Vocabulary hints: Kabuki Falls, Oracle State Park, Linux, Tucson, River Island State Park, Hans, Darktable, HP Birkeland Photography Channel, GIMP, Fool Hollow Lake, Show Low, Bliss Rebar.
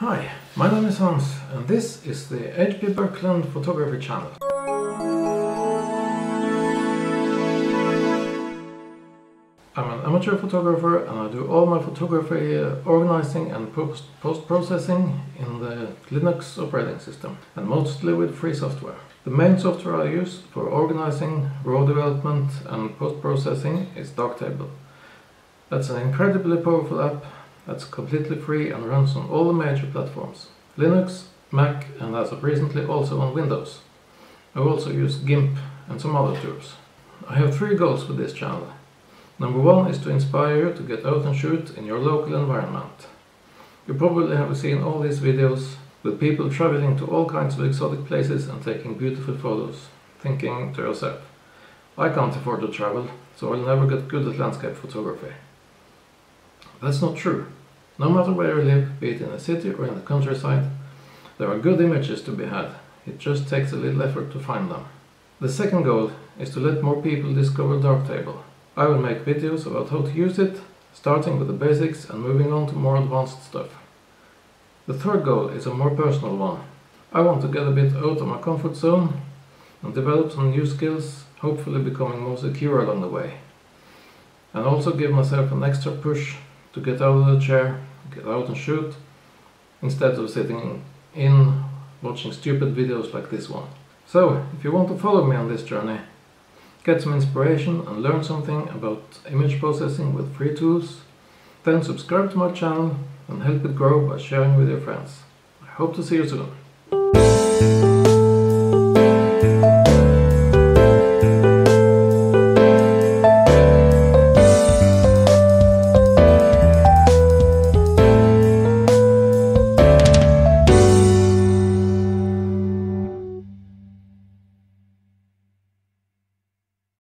Hi, my name is Hans and this is the HP Birkeland Photography Channel. I'm an amateur photographer and I do all my photography organizing and post-processing in the Linux operating system and mostly with free software. The main software I use for organizing, raw development and post-processing is Darktable. That's an incredibly powerful app that's completely free and runs on all the major platforms. Linux, Mac and as of recently also on Windows. I also use GIMP and some other tools. I have three goals with this channel. Number one is to inspire you to get out and shoot in your local environment. You probably have seen all these videos with people traveling to all kinds of exotic places and taking beautiful photos, thinking to yourself, I can't afford to travel, so I'll never get good at landscape photography. That's not true. No matter where you live, be it in a city or in the countryside, there are good images to be had. It just takes a little effort to find them. The second goal is to let more people discover Darktable. I will make videos about how to use it, starting with the basics and moving on to more advanced stuff. The third goal is a more personal one. I want to get a bit out of my comfort zone and develop some new skills, hopefully becoming more secure along the way. And also give myself an extra push to get out of the chair, get out and shoot, instead of sitting in watching stupid videos like this one. So, if you want to follow me on this journey, get some inspiration and learn something about image processing with free tools, then subscribe to my channel and help it grow by sharing with your friends. I hope to see you soon.